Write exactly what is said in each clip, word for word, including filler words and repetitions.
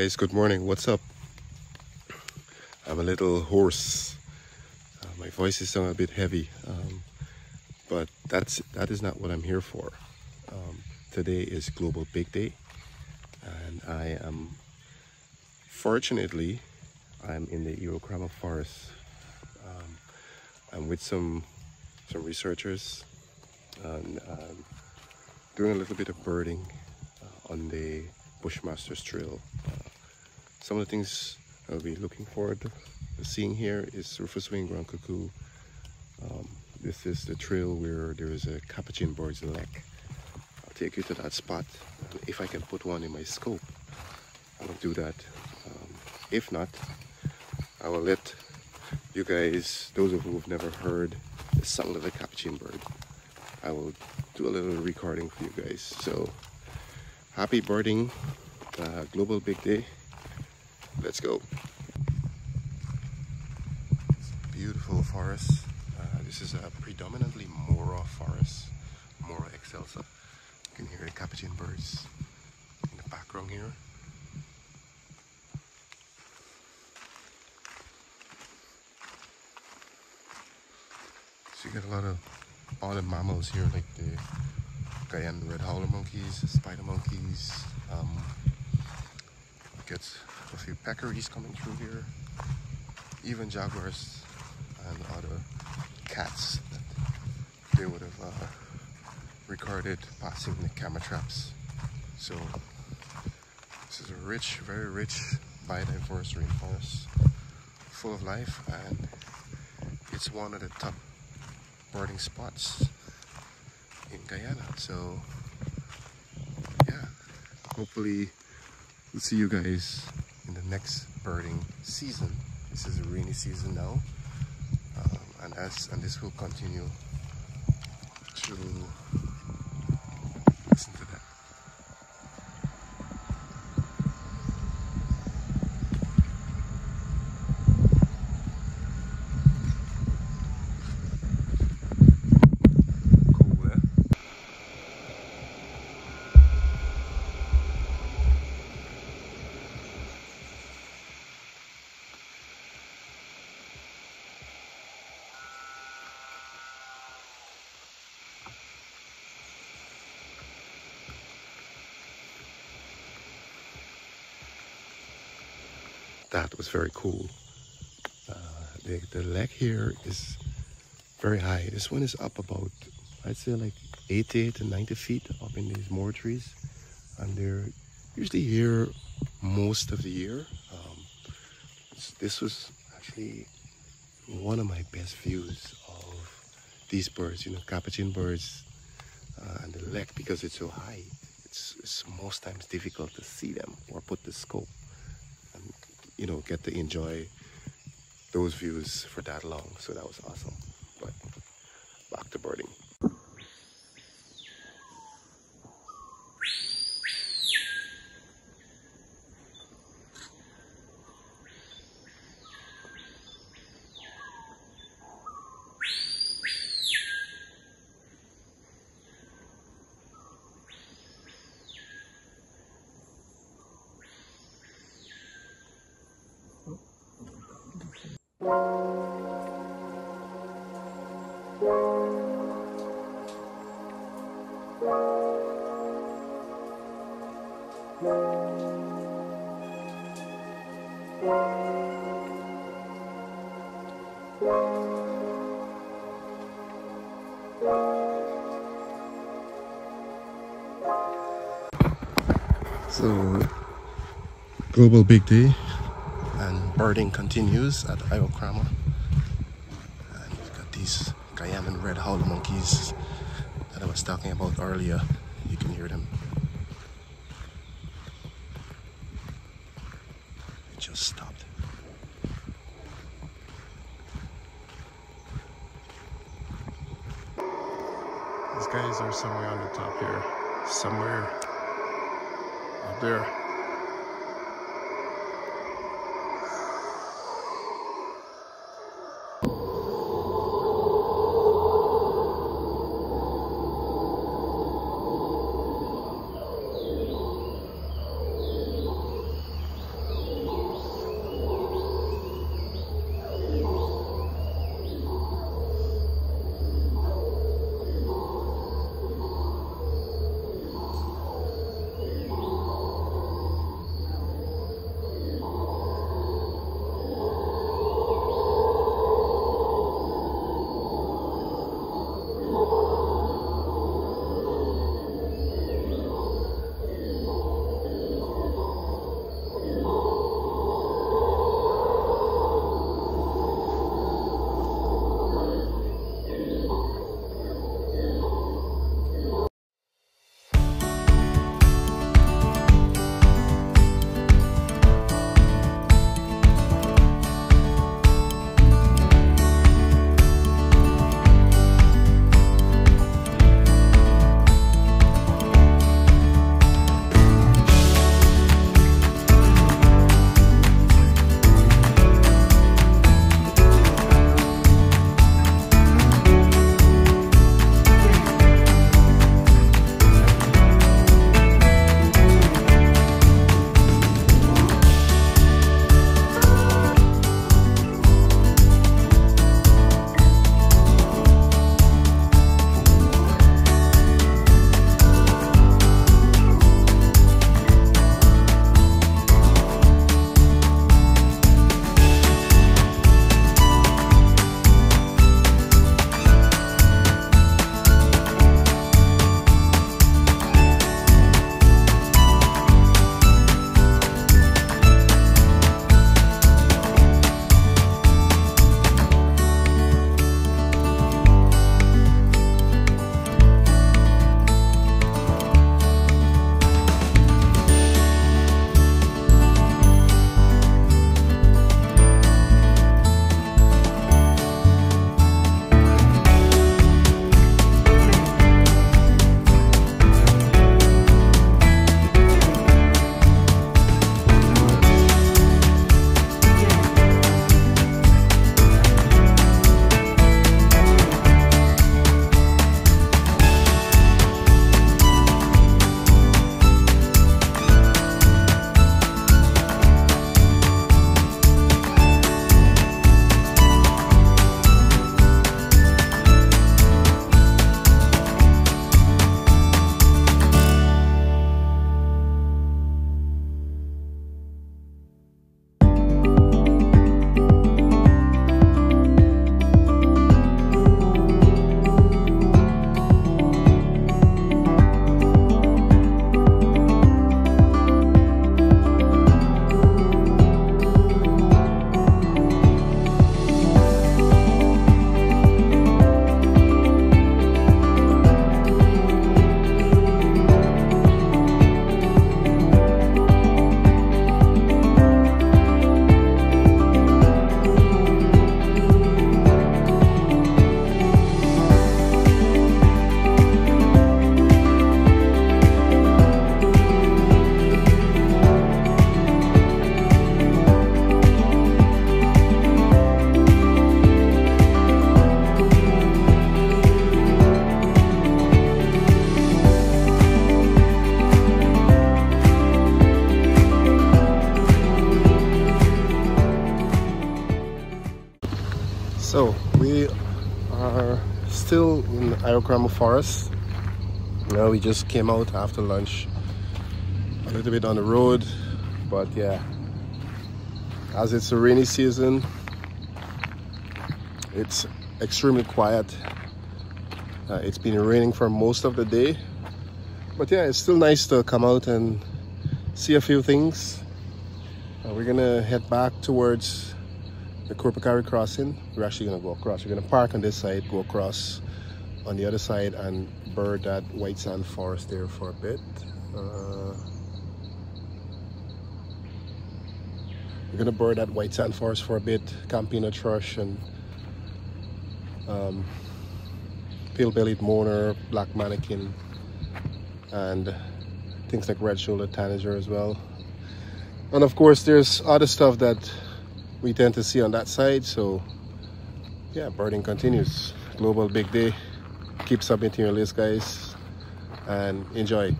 guys, good morning, what's up? I'm a little hoarse, uh, my voice is sounding a bit heavy, um, but that's that is not what I'm here for. Um, today is Global Pig Day, and I am, fortunately, I'm in the Iwokrama forest. um, I'm with some some researchers and um, doing a little bit of birding uh, on the Bushmasters trail. Uh, some of the things I'll be looking forward to seeing here is Rufous-winged Ground Cuckoo. Um, this is the trail where there is a capuchin bird's neck. I'll take you to that spot. And if I can put one in my scope, I will do that. Um, if not, I will let you guys, those of you who have never heard the song of the capuchin bird, I will do a little recording for you guys. So, happy birding, uh, Global Pig Day. Let's go. It's a beautiful forest. Uh, this is a predominantly Mora forest, Mora Excelsa. You can hear the capuchin birds in the background here. So you get a lot of other mammals here, like the Guyan red howler monkeys, spider monkeys. Um, get a few peccaries coming through here, even jaguars and other cats that they would have uh, recorded passing the camera traps. So this is a rich, very rich, biodiverse rainforest, full of life, and it's one of the top birding spots in Guyana. So yeah, hopefully we'll see you guys in the next birding season. This is a rainy season now, um, and as and this will continue to listen to that. That was very cool. Uh, the, the lake here is very high. This one is up about, I'd say like eighty to ninety feet up in these moor trees. And they're usually here most of the year. Um, this was actually one of my best views of these birds, you know, capuchin birds, uh, and the lake, because it's so high. It's, it's most times difficult to see them or put the scope, you know, get to enjoy those views for that long. So that was awesome. But back to birding. So, Global Pig Day and birding continues at Iwokrama. And you've got these Guyanan red howler monkeys that I was talking about earlier. You can hear them. It just stopped. These guys are somewhere on the top here. Somewhere. Up there. Cromwell Forest. Now we just came out after lunch, a little bit on the road, but yeah, as it's a rainy season, it's extremely quiet. Uh, it's been raining for most of the day, but yeah, it's still nice to come out and see a few things. Uh, we're gonna head back towards the Kurpakari crossing. We're actually gonna go across. We're gonna park on this side, go across on the other side, and bird that white sand forest there for a bit. Uh, we're gonna bird that white sand forest for a bit, Campina thrush and um, pale-bellied mourner, black mannequin, and things like red-shouldered tanager as well. And of course, there's other stuff that we tend to see on that side. So yeah, birding continues. Global big day. Keep submitting your list, guys, and enjoy.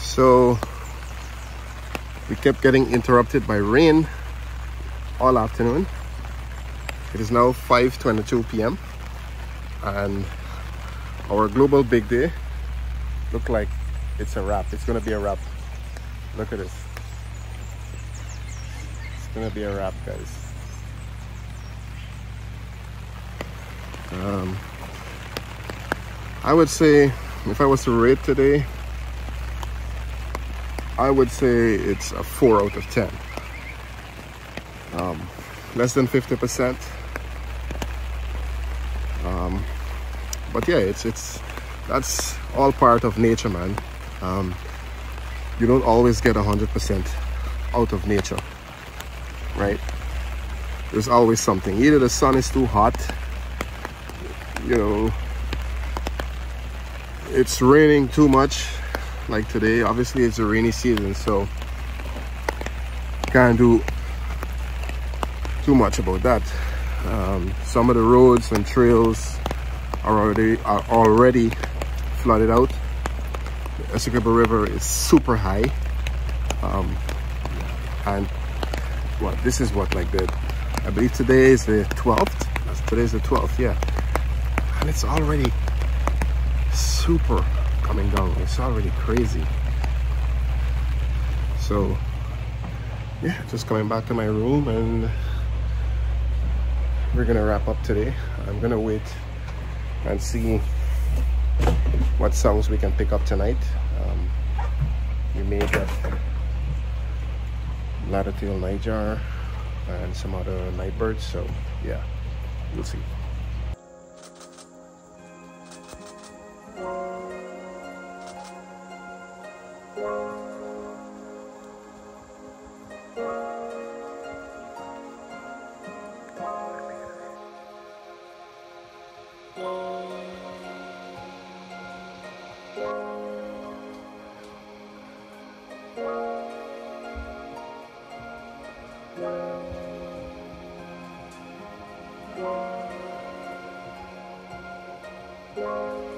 So we kept getting interrupted by rain all afternoon. It is now five twenty-two p m and our global big day looked like it's a wrap. It's gonna be a wrap. Look at this. It's gonna be a wrap, guys. Um, I would say, if I was to rate today, I would say it's a four out of ten. Um, less than fifty percent. Um, But yeah, it's it's that's all part of nature, man. Um, you don't always get one hundred percent out of nature, right? There's always something. Either the sun is too hot, you know, it's raining too much, like today. Obviously, it's a rainy season, so can't do too much about that. Um, some of the roads and trails Are already are already flooded out. The Essequibo River is super high, um, and what this is what like the I believe today is the twelfth. Today is the twelfth, yeah, and it's already super coming down. It's already crazy. So yeah, just coming back to my room, and we're gonna wrap up today. I'm gonna wait and see what songs we can pick up tonight. Um, we made that ladder-tailed nightjar and some other night birds, so yeah, we'll see. Wow.